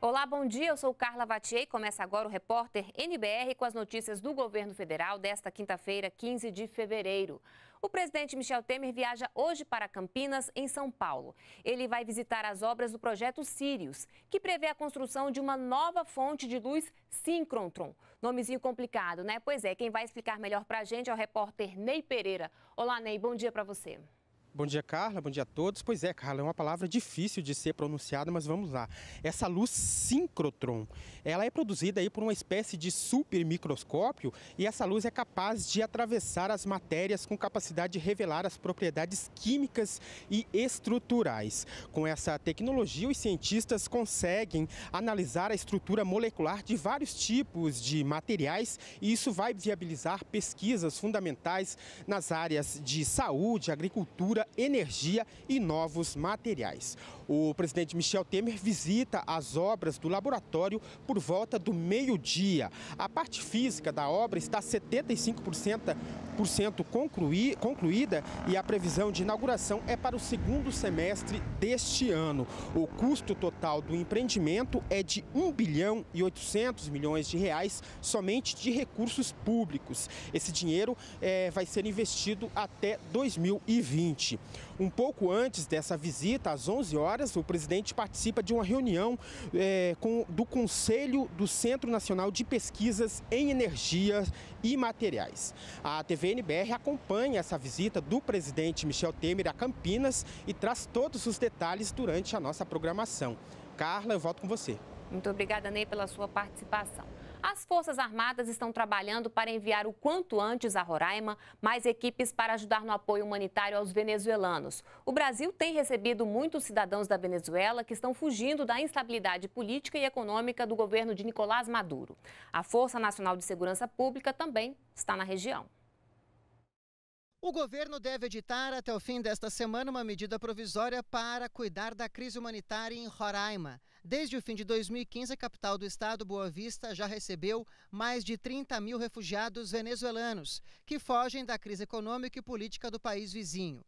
Olá, bom dia. Eu sou Carla Vattié e começa agora o Repórter NBR com as notícias do governo federal desta quinta-feira, 15 de fevereiro. O presidente Michel Temer viaja hoje para Campinas, em São Paulo. Ele vai visitar as obras do projeto Sirius, que prevê a construção de uma nova fonte de luz Síncrotron. Nomezinho complicado, né? Pois é, quem vai explicar melhor para a gente é o repórter Ney Pereira. Olá, Ney, bom dia para você. Bom dia, Carla. Bom dia a todos. Pois é, Carla, é uma palavra difícil de ser pronunciada, mas vamos lá. Essa luz síncrotron, ela é produzida aí por uma espécie de supermicroscópio e essa luz é capaz de atravessar as matérias com capacidade de revelar as propriedades químicas e estruturais. Com essa tecnologia, os cientistas conseguem analisar a estrutura molecular de vários tipos de materiais e isso vai viabilizar pesquisas fundamentais nas áreas de saúde, agricultura, energia e novos materiais. O presidente Michel Temer visita as obras do laboratório por volta do meio-dia. A parte física da obra está 75% concluída e a previsão de inauguração é para o segundo semestre deste ano. O custo total do empreendimento é de 1 bilhão e 800 milhões de reais somente de recursos públicos. Esse dinheiro vai ser investido até 2020. Um pouco antes dessa visita, às 11 horas, o presidente participa de uma reunião do Conselho do Centro Nacional de Pesquisas em Energia e Materiais. A TV NBR acompanha essa visita do presidente Michel Temer a Campinas e traz todos os detalhes durante a nossa programação. Carla, eu volto com você. Muito obrigada, Ney, pela sua participação. As Forças Armadas estão trabalhando para enviar o quanto antes a Roraima mais equipes para ajudar no apoio humanitário aos venezuelanos. O Brasil tem recebido muitos cidadãos da Venezuela que estão fugindo da instabilidade política e econômica do governo de Nicolás Maduro. A Força Nacional de Segurança Pública também está na região. O governo deve editar até o fim desta semana uma medida provisória para cuidar da crise humanitária em Roraima. Desde o fim de 2015, a capital do estado, Boa Vista, já recebeu mais de 30 mil refugiados venezuelanos que fogem da crise econômica e política do país vizinho.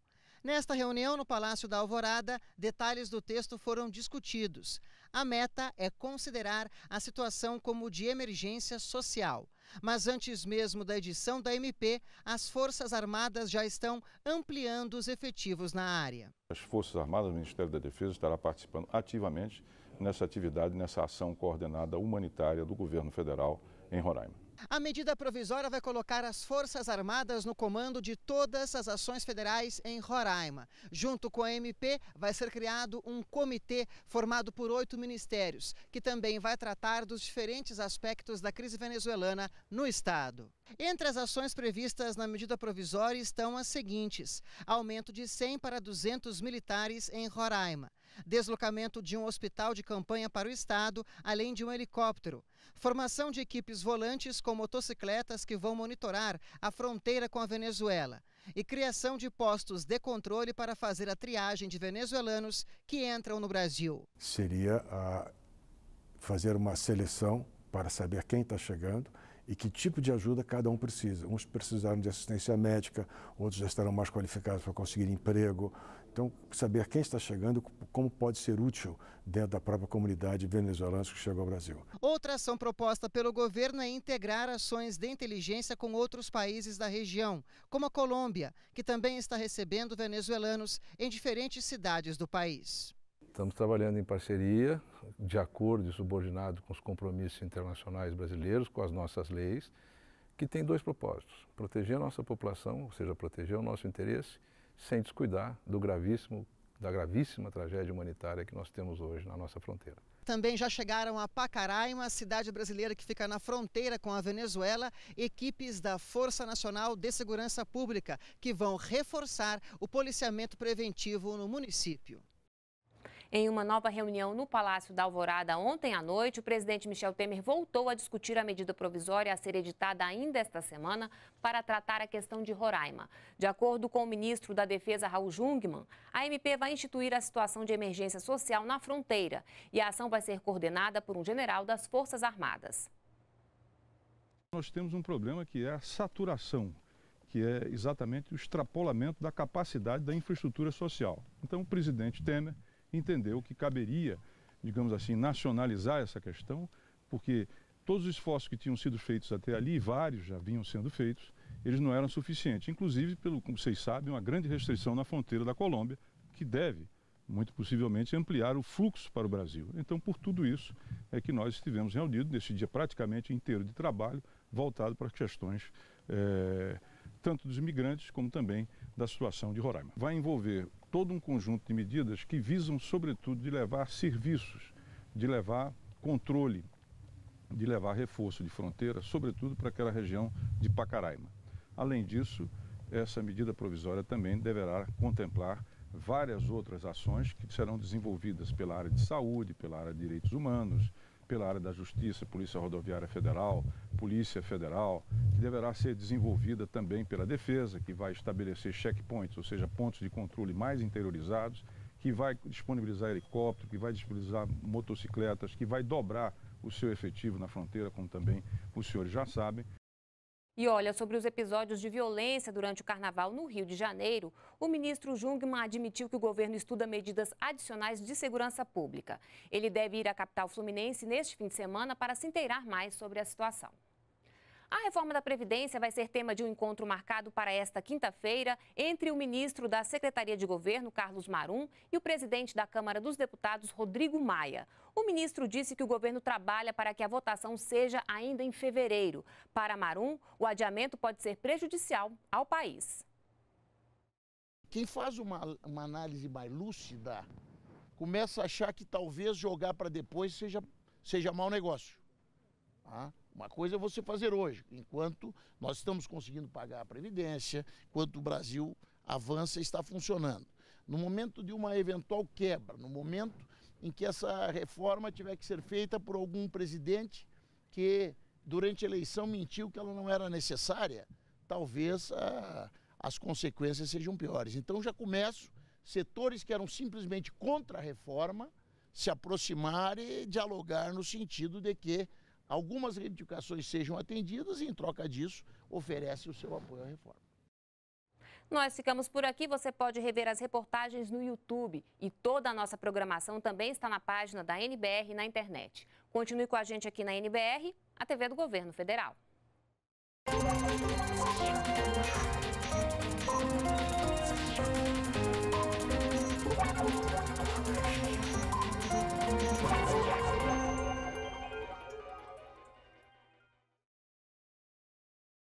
Nesta reunião, no Palácio da Alvorada, detalhes do texto foram discutidos. A meta é considerar a situação como de emergência social. Mas antes mesmo da edição da MP, as Forças Armadas já estão ampliando os efetivos na área. As Forças Armadas, o Ministério da Defesa, estará participando ativamente nessa atividade, nessa ação coordenada humanitária do governo federal em Roraima. A medida provisória vai colocar as Forças Armadas no comando de todas as ações federais em Roraima. Junto com a MP, vai ser criado um comitê formado por 8 ministérios, que também vai tratar dos diferentes aspectos da crise venezuelana no estado. Entre as ações previstas na medida provisória estão as seguintes: aumento de 100 para 200 militares em Roraima, deslocamento de um hospital de campanha para o estado, além de um helicóptero, formação de equipes volantes com motocicletas que vão monitorar a fronteira com a Venezuela e criação de postos de controle para fazer a triagem de venezuelanos que entram no Brasil. Seria fazer uma seleção para saber quem está chegando e que tipo de ajuda cada um precisa. Uns precisaram de assistência médica, outros já estarão mais qualificados para conseguir emprego. Então, saber quem está chegando, como pode ser útil dentro da própria comunidade venezuelana que chegou ao Brasil. Outra ação proposta pelo governo é integrar ações de inteligência com outros países da região, como a Colômbia, que também está recebendo venezuelanos em diferentes cidades do país. Estamos trabalhando em parceria, de acordo e subordinado com os compromissos internacionais brasileiros, com as nossas leis, que tem dois propósitos: proteger a nossa população, ou seja, proteger o nosso interesse, sem descuidar da gravíssima tragédia humanitária que nós temos hoje na nossa fronteira. Também já chegaram a Pacaraima, cidade brasileira que fica na fronteira com a Venezuela, equipes da Força Nacional de Segurança Pública, que vão reforçar o policiamento preventivo no município. Em uma nova reunião no Palácio da Alvorada ontem à noite, o presidente Michel Temer voltou a discutir a medida provisória a ser editada ainda esta semana para tratar a questão de Roraima. De acordo com o ministro da Defesa, Raul Jungmann, a MP vai instituir a situação de emergência social na fronteira e a ação vai ser coordenada por um general das Forças Armadas. Nós temos um problema que é a saturação, que é exatamente o extrapolamento da capacidade da infraestrutura social. Então o presidente Temer entendeu que caberia, digamos assim, nacionalizar essa questão, porque todos os esforços que tinham sido feitos até ali, vários já vinham sendo feitos, eles não eram suficientes. Inclusive, como vocês sabem, uma grande restrição na fronteira da Colômbia, que deve, muito possivelmente, ampliar o fluxo para o Brasil. Então, por tudo isso, é que nós estivemos reunidos nesse dia praticamente inteiro de trabalho, voltado para as questões tanto dos imigrantes como também da situação de Roraima. Vai envolver todo um conjunto de medidas que visam, sobretudo, de levar serviços, de levar controle, de levar reforço de fronteira, sobretudo para aquela região de Pacaraima. Além disso, essa medida provisória também deverá contemplar várias outras ações que serão desenvolvidas pela área de saúde, pela área de direitos humanos, pela área da Justiça, Polícia Rodoviária Federal, Polícia Federal, que deverá ser desenvolvida também pela Defesa, que vai estabelecer checkpoints, ou seja, pontos de controle mais interiorizados, que vai disponibilizar helicóptero, que vai disponibilizar motocicletas, que vai dobrar o seu efetivo na fronteira, como também os senhores já sabem. E olha, sobre os episódios de violência durante o Carnaval no Rio de Janeiro, o ministro Jungmann admitiu que o governo estuda medidas adicionais de segurança pública. Ele deve ir à capital fluminense neste fim de semana para se inteirar mais sobre a situação. A reforma da Previdência vai ser tema de um encontro marcado para esta quinta-feira entre o ministro da Secretaria de Governo, Carlos Marun, e o presidente da Câmara dos Deputados, Rodrigo Maia. O ministro disse que o governo trabalha para que a votação seja ainda em fevereiro. Para Marun, o adiamento pode ser prejudicial ao país. Quem faz uma análise mais lúcida começa a achar que talvez jogar para depois seja mau negócio. Tá? Uma coisa é você fazer hoje, enquanto nós estamos conseguindo pagar a Previdência, enquanto o Brasil avança e está funcionando. No momento de uma eventual quebra, no momento em que essa reforma tiver que ser feita por algum presidente que durante a eleição mentiu que ela não era necessária, talvez as consequências sejam piores. Então já começo, setores que eram simplesmente contra a reforma, se aproximar e dialogar no sentido de que algumas reivindicações sejam atendidas e, em troca disso, oferece o seu apoio à reforma. Nós ficamos por aqui. Você pode rever as reportagens no YouTube. E toda a nossa programação também está na página da NBR na internet. Continue com a gente aqui na NBR, a TV do Governo Federal.